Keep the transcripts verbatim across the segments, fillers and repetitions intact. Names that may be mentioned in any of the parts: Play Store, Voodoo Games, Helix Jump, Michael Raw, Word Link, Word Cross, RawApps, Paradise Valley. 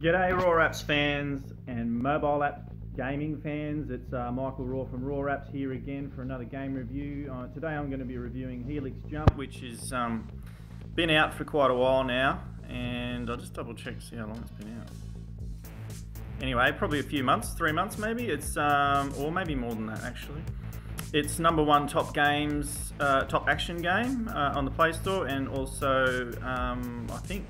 G'day RawApps fans and mobile app gaming fans, it's uh, Michael Raw from RawApps here again for another game review. Uh, today I'm going to be reviewing Helix Jump, which has um, been out for quite a while now, and I'll just double check to see how long it's been out. Anyway, probably a few months, three months maybe, it's um, or maybe more than that actually. It's number one top games, uh, top action game uh, on the Play Store, and also um, I think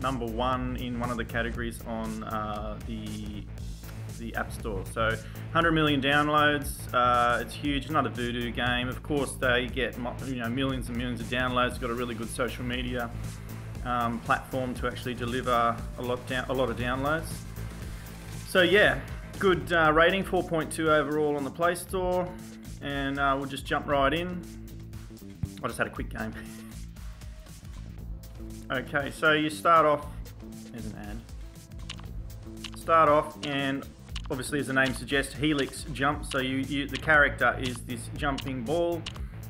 number one in one of the categories on uh, the the App Store. So one hundred million downloads. Uh, it's huge. Another Voodoo game. Of course, they get you know millions and millions of downloads. It's got a really good social media um, platform to actually deliver a lot down, a lot of downloads. So yeah, good uh, rating, four point two overall on the Play Store, and uh, we'll just jump right in. I just had a quick game. Okay, so you start off, there's an ad, start off and obviously as the name suggests, Helix Jump, so you, you the character is this jumping ball,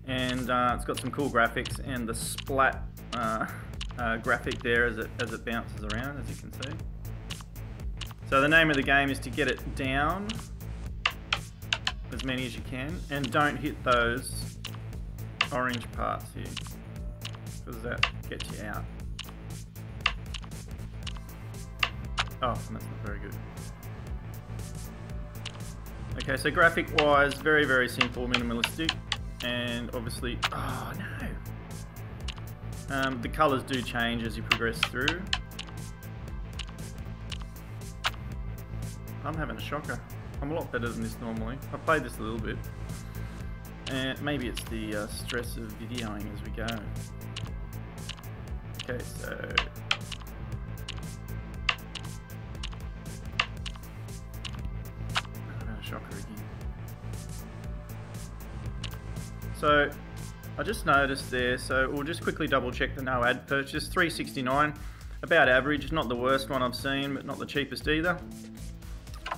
and uh, it's got some cool graphics and the splat uh, uh, graphic there as it, as it bounces around, as you can see. So the name of the game is to get it down, as many as you can, and don't hit those orange parts here, because that gets you out. Oh, that's not very good. Okay, so graphic-wise, very, very simple, minimalistic, and obviously, oh no! Um, the colours do change as you progress through. I'm having a shocker. I'm a lot better than this normally. I've played this a little bit. And maybe it's the uh, stress of videoing as we go. Okay, so... I'm having a shocker again. So, I just noticed there, so we'll just quickly double check the no ad purchase. three sixty-nine, about average, not the worst one I've seen, but not the cheapest either.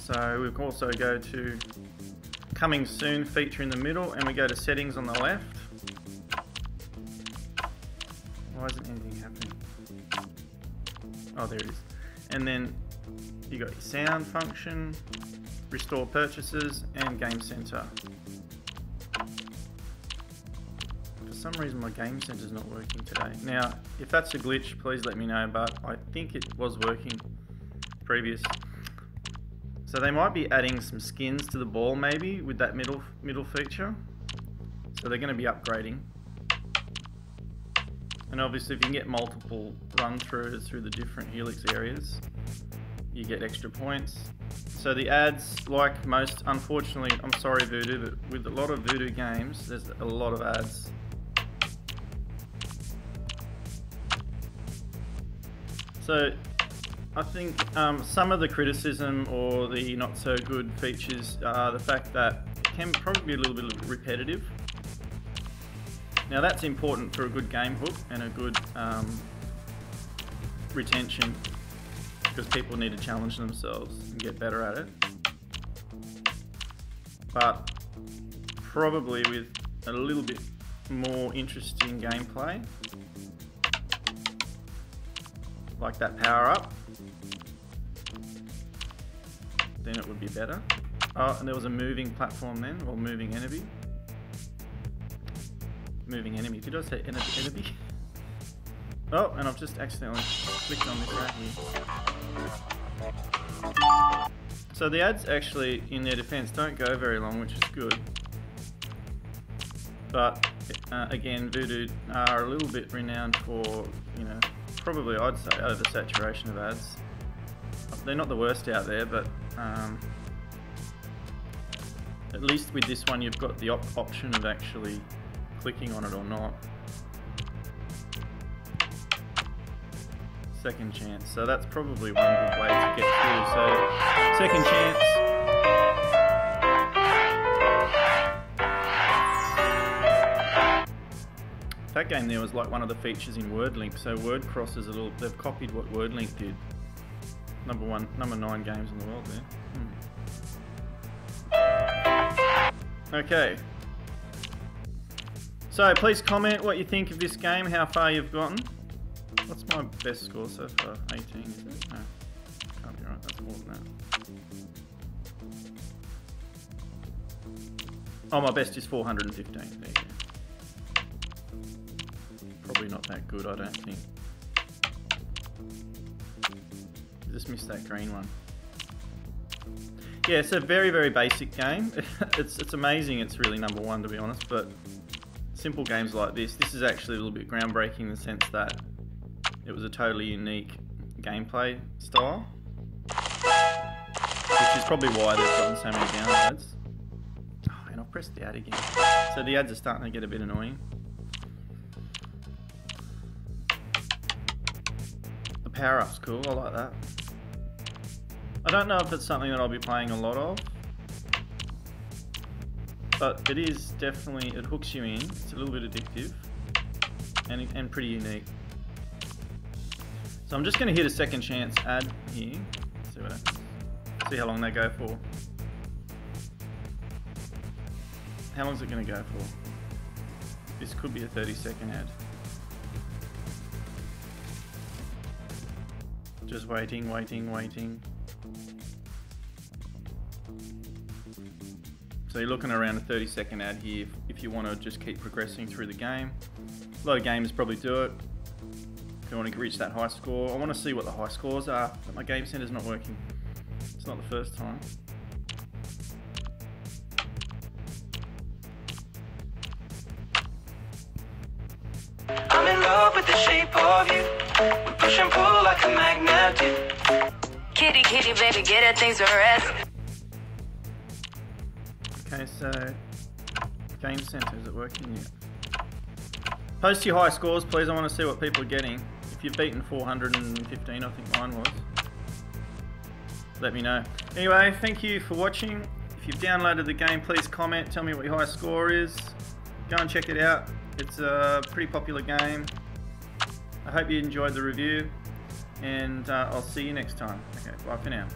So we can also go to coming soon feature in the middle, and we go to settings on the left. Why isn't anything happening? Oh, there it is. And then you got your sound function, restore purchases, and game center. For some reason my game center is not working today. Now, if that's a glitch, please let me know, but I think it was working previous. So they might be adding some skins to the ball maybe with that middle middle feature. So they're going to be upgrading. And obviously if you can get multiple run-throughs through the different Helix areas, you get extra points. So the ads, like most, unfortunately, I'm sorry Voodoo, but with a lot of Voodoo games, there's a lot of ads. So I think um, some of the criticism or the not so good features are the fact that it can probably be a little bit repetitive. Now that's important for a good game hook and a good um, retention, because people need to challenge themselves and get better at it. But probably with a little bit more interesting gameplay, like that power up, then it would be better. Oh, and there was a moving platform then, or moving enemy. Moving enemy, did I say enemy? Oh, and I've just accidentally clicked on this right here. So the ads actually, in their defense, don't go very long, which is good. But uh, again, Voodoo are a little bit renowned for, you know, probably I'd say oversaturation of ads. They're not the worst out there, but um, at least with this one you've got the op option of actually clicking on it or not. Second chance, so that's probably one good way to get through. So second chance. That game there was like one of the features in Word Link. So Word Cross is a little, they've copied what Word Link did. Number one, number nine games in the world there. Hmm. Okay. So please comment what you think of this game, how far you've gotten. What's my best score so far? eighteen, is it? No. Can't Right, that's more than that. Oh, my best is four hundred fifteen. There you go. Probably not that good, I don't think. I just missed that green one. Yeah, it's a very, very basic game. It's, it's amazing it's really number one, to be honest, but simple games like this, this is actually a little bit groundbreaking in the sense that it was a totally unique gameplay style, which is probably why they've gotten so many downloads. Oh, and I've pressed the ad again. So the ads are starting to get a bit annoying. The power-up's cool, I like that. I don't know if it's something that I'll be playing a lot of, but it is definitely, it hooks you in, it's a little bit addictive, and, and pretty unique. So I'm just going to hit a second chance ad here, see, what I, see how long they go for. How long is it going to go for? This could be a thirty second ad. Just waiting, waiting, waiting. So you're looking around a thirty second ad here if you want to just keep progressing through the game. A lot of gamers probably do it. I want to reach that high score. I want to see what the high scores are, but my game center's not working. It's not the first time. I'm in love with the shape of you. We push and pull like a magnet. Kitty, kitty, baby, get her things to rest. Okay, so game center, is it working yet? Post your high scores, please. I want to see what people are getting. If you've beaten four hundred fifteen, I think mine was, let me know. Anyway, thank you for watching. If you've downloaded the game, please comment, tell me what your high score is. Go and check it out. It's a pretty popular game. I hope you enjoyed the review, and uh, I'll see you next time. Okay, bye for now.